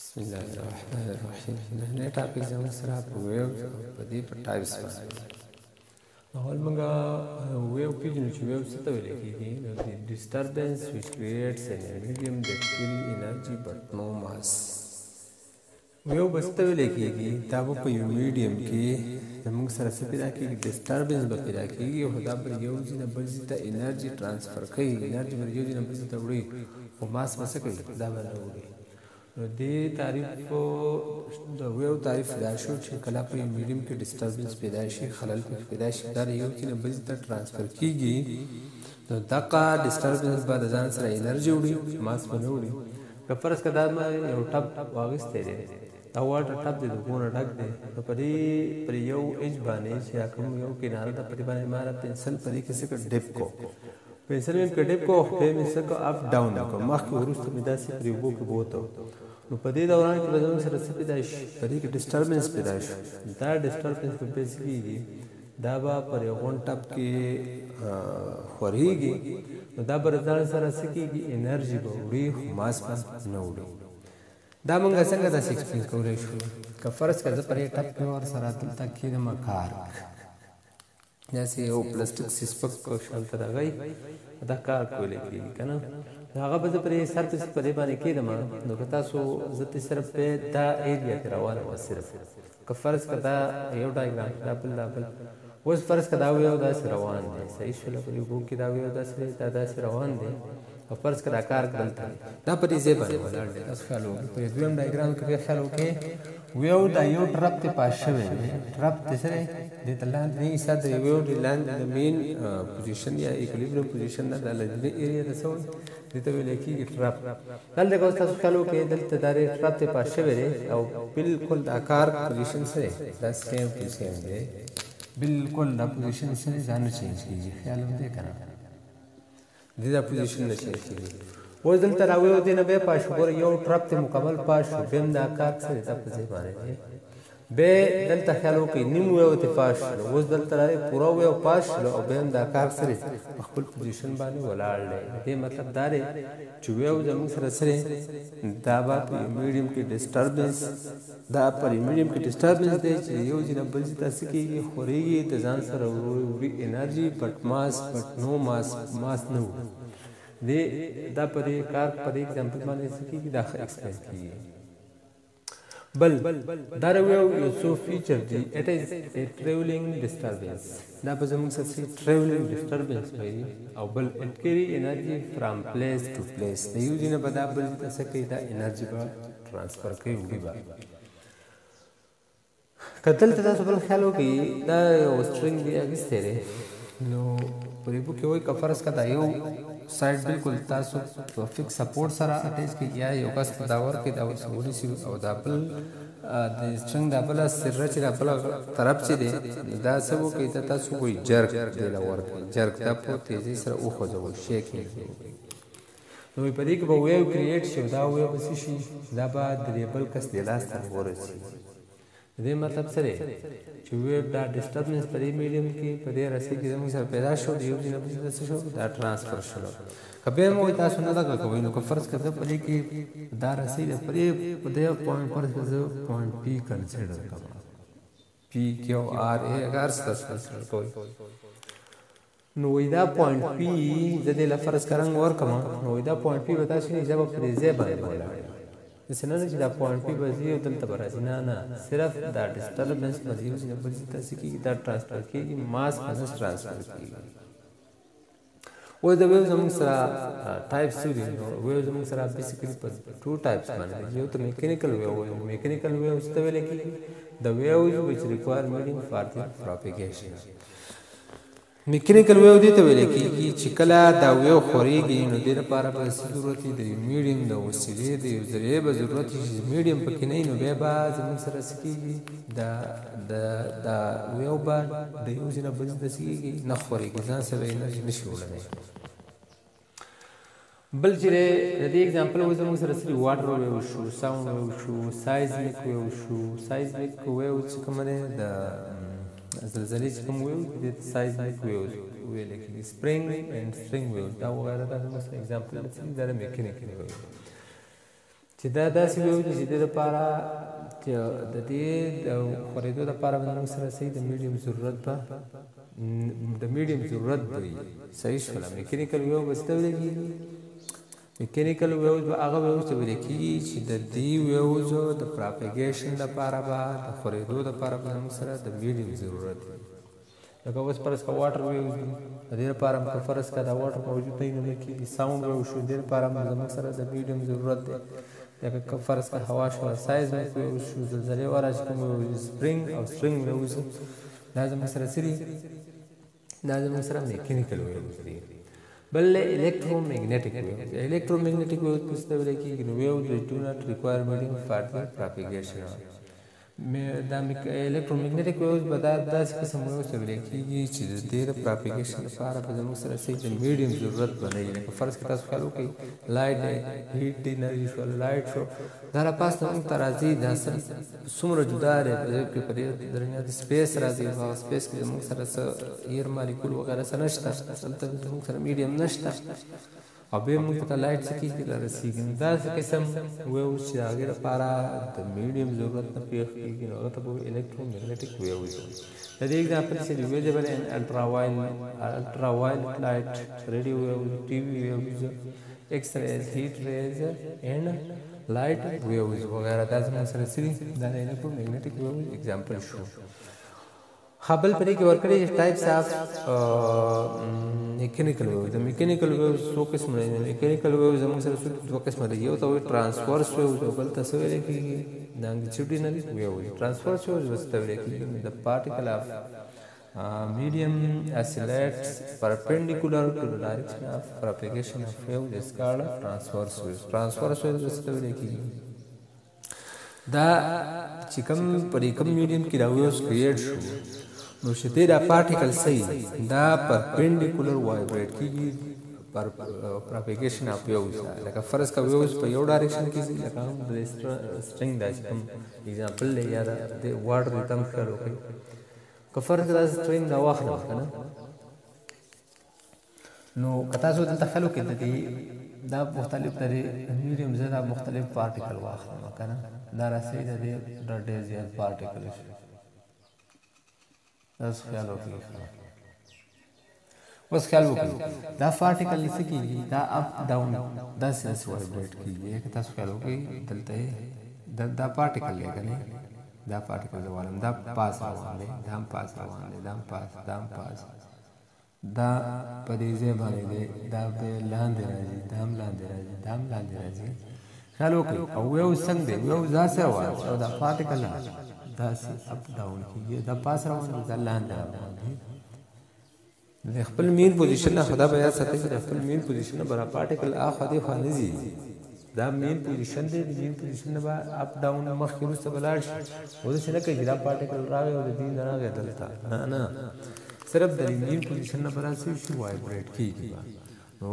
بسم الله الرحمن الرحيم. نحن تابع زمان سراب ويف بدي بتايبس أول مجا ويف في جنوش ويف ستقبل كذي the disturbance which creates an medium that carry energy but no mass. ويف بستقبل كذي تابو كيو medium كي زمان سراسة في راكي disturbance بكرة كي وهذا بريوزي نبزيتا energy transfer كي energy بريوزي نبزيتا وري وماس مسكري ده بناوري. دي تعريف دویو تعریف داشو چې کله په میډیم کې ډیسټربنس پیدا شي خلل کې پیدا شي دا یو چې نه بل ته ترانسفر کیږي نو دا کا ډیسټربنس بعد ځان سره انرژي وړي ماس بنوړي که فرض کدا ما یو ټپ واغسته دي دا واټر ټپ دې دونه ډک دي په دې پر یو اج باندې چې کوم یو کناره د پر باندې مار پنسل پرې کې څه ډپ کو پنسل یې کډپ کو په مسل کو اپ ډاون کو مخ کې ورسته مداسي پر یو کې بوته نو په دې دوران کې بدلون سره څه پیدا شي په دې کې ډیسټربنس پیدا شي دا ډیسټربنس په بیسیکلی دا به پر یو غونټپ کې خوريږي نو دا پر ځان سره څه کېږي انرژي به وړي ماس پس نه وړي دا موږ څنګه دا ایکسپلین کولی شو که فرض کړه پر یو ټپ کې ور سره دلته کې د مکار داسې یو پلاستیک سپک کو شالته راغی دا کار کولی کېږي که نه هغه به زه پرې سر پسې په دې باندې کېدم نو که تاسو زه ترې صرف په دا ایریا کې روانه وه صرف که فرض که دا یو ډایګرام دا بل دا بل اوس فرض که دا ویو داسې روان دی صحیح شوله په یو ګروپ کې دا ویو داسې دی دا داسې روان دی او فرض که دا کار دلته دا په دې ځای باندې ولاړ دی تاسو خیال وکړئ په دویم ډایګرام کې بیا خیال وکړئ ویو دا یو ټرپ ته پاس شوی دی ټرپ دې سره دې ته لاندې نه ایسا د ویو د لاندې د مین پوزیشن یا ایکولیبریم پوزیشن نه دا لنډې ایریا ته څه دته ویل کېږي ټرپ دلته که تاسو خیال وکړئ دلته دا ټرپ ته پاس شوی دی او بالکل د اکار پوزیشن سره دا سیم ټو سیم دی بالکل دا پوزیشن سره ځان چینج کېږي خیال وکړئ که نه دې دا پوزیشن نه چینج کېږي اوس دلته راویو دی نه بیا پاس شو ګوره یو ټرپ ته مکمل پاس شو بیا هم د اکار سره دا په ځای باندې بیا دلته خیال وکړئ نیم ویو ته پاس شو اوس دلته راغی پوره ویو پاس شو او بیا هم د اکار سره په خپل پوزیشن باندې ولاړ دی دې مطلب دا دی چې ویو زموږ سره سره دا به په یو میډیم کې ډسټربنس دا پر یو میډیم کې ډسټربنس دی چې یو ځای نه بل ځای ته څه کېږي خورېږي د ځان سره وړي انرژي بټ ماس بټ نو ماس ماس نه وو دې دا پر کار پر ایگزامپل باندې څه کېږي دا ایکسپلین کېږي بل دا ویو یو څو فیچر دی اټ از ا ټریولینګ ډسټربنس دا په زموږ سره ټریولینګ ډسټربنس وایي او بل اټ کری انرژي فرام پلیس ټو پلیس د یو دینه په دا بل څه کې دا انرژي به ترانسفر کوي وګړي کتل ته تاسو بل خیال وکړئ دا یو سټرنګ دی اګسته دی نو پرې بو کې وایي که فرض کړه دا یو سایډ بالکل تاسو په فکس سپورټ سره اټیچ کیږي یو کس په داور کې دا وسوړي سی او دا بل د سټرنګ دا بل سره چې دا بل طرف چې دی دا سبو کې تاسو کوئی جرک دی لور جرک دا په تیزی سره او خوځول شي کیږي نو په دې کې به ویو کریئیټ شي دا ویو به شي دا به د بل کس د لاس ته ورسي دې مطلب سره چې ویو دا ډسټربنس پر میډیم کې په دې رسي کې زموږ سره پیدا شو دی یو دینه په څه شو دا ترانسفر شو کبه مو تاسو نه دا کوي نو فرض کړه په دې کې دا رسي د پرې په دې پوینټ پر څه پوینټ پی کنسیډر کړه پی کیو آر اے اگر ستاسو کوي نو دا پوینټ پی د دې لپاره فرض کرنګ ورکم نو دا پوینټ پی وتا شي چې په دې ځای باندې اسنه چې دا پوینټ پی بزیو دلته برازي نه نه صرف دا ډسټربنس بزیو چې په دې تاسو کې دا ترانسفر کېږي ماس پس ترانسفر کېږي او دا ویو زموږ سره ټایپ سوري ویو زموږ سره بیسیکلی په ټو ټایپس باندې یو ته میکانیکل ویو وي میکانیکل ویو څه ویل کېږي د ویوز ویچ ریکوایر میډیم فار د پروپیګیشن میکانیکل ویو دې ته ویل کېږي چې کله دا ویو خورېږي نو دې لپاره به څه ضرورت دی د میډیم د وسیلې د یو ذریعې به ضرورت وي چې میډیم پکې نه وي نو بیا به زموږ سره څه کېږي دا ویو به د یو ځای نه بل ځای ته څه کېږي نه خورېږي ځان سره انرژي نه شي وړلی بل چې دی د دې اګزامپل اوس زموږ سره څه واټر ویو شو ساوند ویو شو سایزمیک ویو شو سایزمیک ویو چې کومه دی د زلزلې چې کوم ویو د سایزمیک ویوز ویل کېږي سپرینګ اینډ سټرینګ ویوز دا وغیره دا زموږ سره اګزامپل دی دا میکانیکل ویو چې چې دا داسې ویو چې د دې لپاره د دې او خورېدو لپاره باندې موږ سره صحیح د میډیم ضرورت دی صحیح شولا میکانیکل ویو بس ته ویلېږي میکانیکل ویوز به هغه ویوز ته ویل کېږي چې د دې ویوزو د پراپیګیشن لپاره به د خورېدو لپاره باندې موږ سره د میډیم ضرورت دی لکه اوس فرض کړه واټر ویوز دی د دې لپاره موږ فرض کړه دا واټر موجود دی نو کې ساوند ویو شو د دې لپاره موږ سره د میډیم ضرورت دی یکه کفرس کا هوا شو سایز مې یو شو زلزلې وراج کوم سپرینګ او سپرینګ مې وځي لازم سره سری لازم سره میکانیکل وي بل الکترو میگنیټک وي الکترو میگنیټک وي په څه ډول کې نو ویو د ډو ناټ ریکوایر میډیم فار د پراپیګیشن مې د الکترو میگنیټک وي په داسې قسم وي چې د دې پراپیګیشن لپاره په زموږ سره سي د میډیم ضرورت بنئ فرض کړه تاسو خیال وکړئ light heat energy for light show धारा पास हम तराजी दसन सुमर जुदार है के दरमियान स्पेस राजी भाव स्पेस के मुख्य सर एयर मॉलिक्यूल वगैरह सनष्ट सल्तन मुख्य मीडियम नष्ट अब हम पता लाइट से की रसी गंदा से किस्म वेव से आगे पारा द मीडियम जरूरत पे की और तब इलेक्ट्रोमैग्नेटिक वेव है एक एग्जांपल से visible and ultra violet light radio wave TV wave X-rays, heat rays, and light waves वगैरह दास में सर सीरी दाने ने पूर्ण मैग्नेटिक वेव एग्जांपल शो हबल पर एक वर्क करे types of mechanical wave the mechanical wave so किस्म है मैकेनिकल वेव हम सर दो किस्म है ये तो ट्रांसवर्स वेव जो गलत तस्वीर है कि लॉन्गिट्यूडिनल वेव ट्रांसवर्स वेव वास्तव में कि the particle of medium oscillates perpendicular to the direction of propagation of wave is called transverse wave. Transverse wave is the way that the medium is created. No, the particle says that perpendicular vibrate पर propagation of waves like first ka waves pe yo direction ki like string dash example le yaar the word rhythm karo کفر کدا سټرینګ دا واخله کنه نو کتا سو دلته خلو کې دې دا مختلف طریقې میډیم زدا مختلف پارټیکل واخله کنه دا راسي دې ډډ زیات پارټیکل شي اس خیال وکړه بس خیال وکړه دا پارټیکل څه کېږي دا اپ ډاون دا سنس وایبریټ کېږي کتا سو خیال وکړه دلته دا پارټیکل لګنه دا پارټیکل زوالم دا پاس باندې دام پاس باندې دام پاس دا پدیزه باندې دا لاندې راځي خلو کې او یو څنګه دی یو ځاسه واه دا پارټیکل دا اپ ډاون کې دا پاس روان دا لاندې د خپل مین پوزیشن خدا بیا ساتي د خپل مین پوزیشن برا پارټیکل اخدي خانزي دا مین پوزیشن دی مین پوزیشن نه با اپ ډاون مخکې روسته بلاړ شي او څه نه کوي دا پارټیکل راوي او دې نه راغی دلته نه صرف د مین پوزیشن نه براسي شي وایبریټ کیږي نو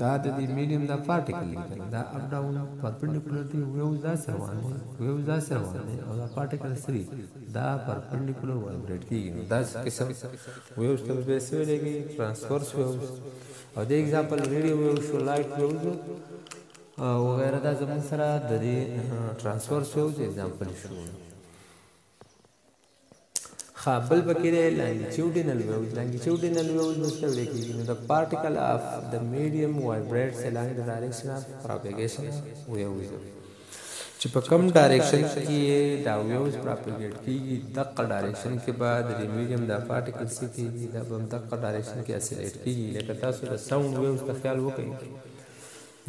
دا د دې میډیم دا پارټیکل دا اپ ډاون پرپنډیکولر دی ویوز دا سروان دی او دا پارټیکل سری دا پرپنډیکولر وایبریټ کیږي دا قسم ویوز ته به سوي لګي ترانسفورس ویوز او د ایگزامپل ریډیو ویوز لایټ ویوز وغیرہ دا زمون سره د دې ترانسفورس ویوز ایگزامپل شو خپل بکرې لانګیټیوډینل ویوز مستوب لیکي دا پارټیکل اف د میډیم وایبریټس الانګ د ډایریکشن اف پراپیګیشن ویوز چې په کم ډایریکشن کې دا ویوز پراپیګیټ کیږي دغه ډایریکشن کې بعد د میډیم د پارټیکل سي کې دا په دغه ډایریکشن کې اسیلیټ کیږي لکه تاسو د ساوند ویوز په خیال وکړئ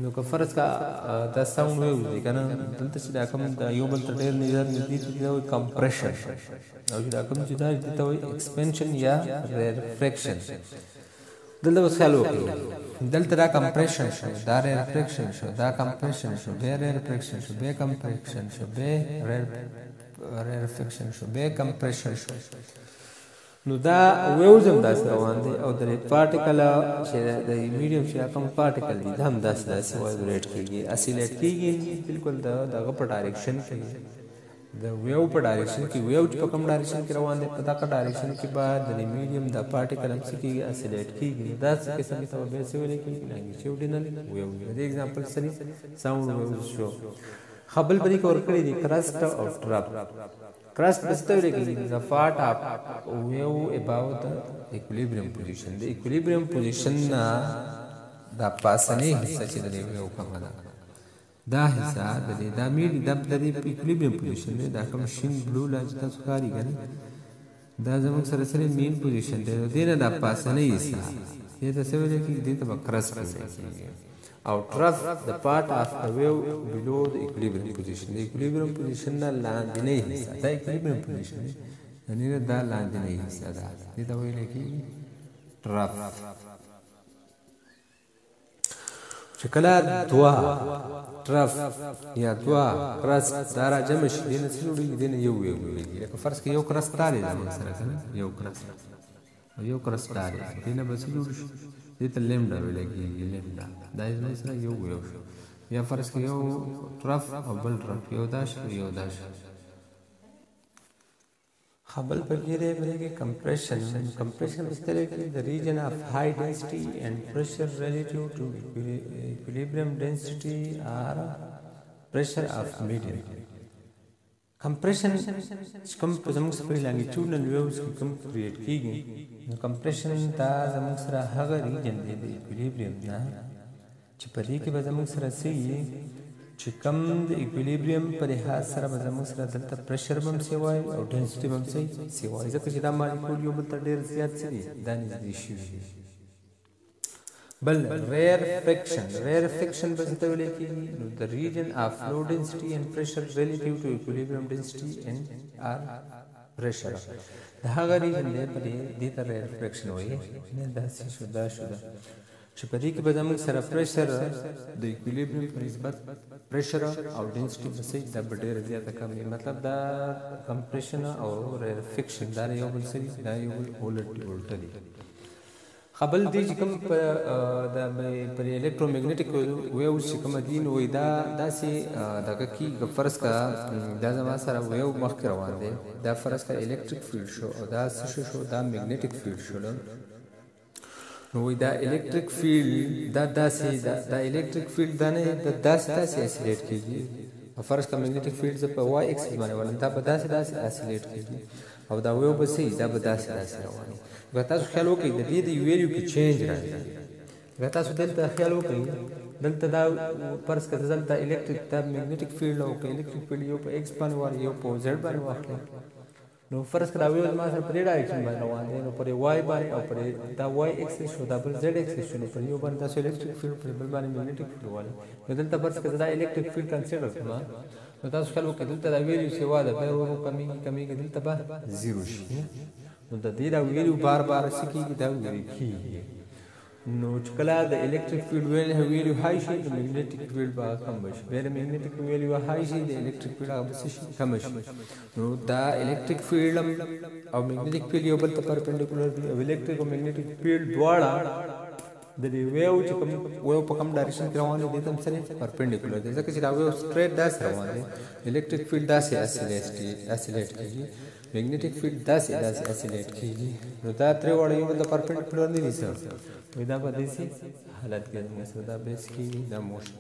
نو که فرض کا دا ساوند ویو دی کنه دلته چې دا کوم دا یو بل تر ډیر نظر ندی دا وي کمپریشن او چې دا کوم چې دا دته وي ایکسپینشن یا ریفریکشن دلته وس خیال وکړو دلته دا کمپریشن شو دا ریفریکشن شو دا کمپریشن شو به ریفریکشن شو به کمپریشن شو به ریفریکشن شو به کمپریشن شو نو دا ویوز هم داسې روان دی او د پارټیکل چې د میډیم چې کوم پارټیکل دی دا هم داسې وایبریټ کیږي اسیلیټ کیږي بالکل دغه په ډایرکشن کې The wave per direction ki wave pe kam direction ki rawan de pata ka direction ke baad the medium the particle hamse ki oscillate ki das kisam ke sabab se lekin longitudinal wave the example sari sound wave show hubble bari ko kare the crust of trap crust basically the part of wave about the equilibrium position the equilibrium position na da pasane such the wave kamana دا حصہ دے دا میڈ دب دری ایکویلیبریم پوزیشن دے دا کم شین بلو لاج تا سکاری گن دا زمک سرسری مین پوزیشن دے دینا دا پاس نہیں حصہ یہ تصویر ہے کہ دین تب کرس ہے او ٹرف دا پارٹ اف دا ویو بلو دا ایکویلیبریم پوزیشن ایکویلیبریم پوزیشن نہ لاند نہیں حصہ دا ایکویلیبریم پوزیشن یعنی دا لاند نہیں حصہ دا یہ تو ہے کہ ٹرف شکلات دوا ٹرف یا دوا کرس دارا جمع شي دینه سړي دینه یو یو لکه فرض کې یو کرس تاري د سره کنه یو کرس تاري دینه بس جوړ شي دې ته لیمډا ویل کېږي لیمډا دا یې سره یو یو یا فرض کې یو ټرف او بل ټرف یو داش خبل پکیرے برے compression اس طرح کی the region of high density and pressure relative to equilibrium density are pressure of medium compression کم زموږ سره longitudinal waves کم create کیږي compression تا زموږ سره هغه region دی د equilibrium نه چې په دې کې به زموږ سره سي چکم د ایکویلیبریم پر لحاظ سره به زموږ سره دلته پرشر به هم څه وایي او ډینسټي به هم څه وایي ځکه چې دا مالیکول یو بل ته ډېر زیات څه دي دا نږدې شوي بل ریر فریکشن به څه ته ویلی کېږي نو د ریجن آف لو ډینسټي اینډ پرشر ریلیټیو ټو ایکویلیبریم ډینسټي اینډ آر پرشر دا هغه ریجن دی په دې ته ریر فریکشن وایي نه داسې شو دا شو ده چې په دې کې به زموږ سره پرشر د ایکویلیبریم په نسبت پریشر او ډینسټي مسیج دا ډېر زیات کم دی مطلب دا کمپریشن او ریر فریکشن دا یو بل سره دا یو ولټلی خبل دې چې کوم په الکترومغنیټیک ویو چې کوم دین وې دا داسې دغه کې فرض کا دا زما سره ویو مخ روان دی دا فرض کا الکتریک فیلډ شو او دا څه شو دا مغنیټیک فیلډ شو نو دا الکتریک فیلډ دا دا الکتریک فیلډ دا نه دا داسې اسیلیټ کیږي فرض کا مګنیټک فیلډ په وای ایکس باندې ولنتا په داسې اسیلیټ کیږي او دا ویو بس دا په داسې رواني غواړم تاسو خیال وکړئ د دې ویلیو کې چینج راځي غواړم تاسو دلته خیال وکړئ دلته دا فرض کا دلته الکتریک دا مګنیټک فیلډ او الکتریک فیلډ یو په ایکس باندې وای یو په زد باندې واخلئ نو فرض کړه ویو ما سره پرې ډایرکشن باندې روان دي نو پرې وای باندې او پرې دا وای ایکسس شو دا بل زد ایکسس شو نو پرې یو باندې تاسو الکتریک فیلډ پرې بل باندې مګنیټک فیلډ وای نو دلته فرض کړه دا الکتریک فیلډ کنسیډر کړه نو تاسو خلکو کې دلته دا ویلو سیوا ده په یو کمی کې دلته به زیرو شي نو دا دې دا ویلو بار بار سکی دا ویلو نو کله دا الکتریک فیلډ ویلو های شي نو مګنیټک فیلډ به کم شي ډېر مګنیټک ویلو های شي د الکتریک فیلډ هغه کم شي نو دا الکتریک فیلډ او مګنیټک فیلډ یو بل ته پرپنډیکولر دی الکتریک او مګنیټک فیلډ دواړه د دې ویو چې کوم ویو په کوم ډایرکشن کې روان دي تم سره پرپنډیکولر دي ځکه چې دا ویو سټریټ داس روان دي الکتریک فیلډ داسې اسیلیټ کیږي مګنیټک فیلډ داسې اسیلیټ کیږي نو دا تر وړ یو د پرپنډیکولر نه دي سر ودا په دې حالت کې موږ دا بیس کې دا موشن